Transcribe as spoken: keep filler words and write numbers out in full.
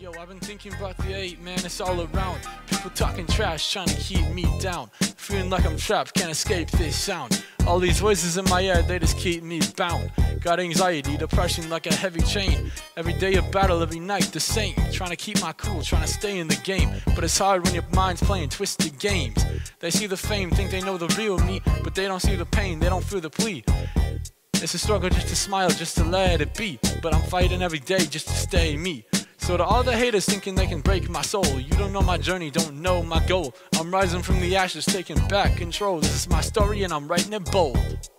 Yo, I've been thinking about the eight, man, it's all around. People talking trash, trying to keep me down. Feeling like I'm trapped, can't escape this sound. All these voices in my head, they just keep me bound. Got anxiety, depression like a heavy chain. Every day a battle, every night the same. Trying to keep my cool, trying to stay in the game. But it's hard when your mind's playing twisted games. They see the fame, think they know the real me, but they don't see the pain, they don't feel the plea. It's a struggle just to smile, just to let it be. But I'm fighting every day just to stay me. So to all the haters thinking they can break my soul, you don't know my journey, don't know my goal. I'm rising from the ashes, taking back control. This is my story and I'm writing it bold.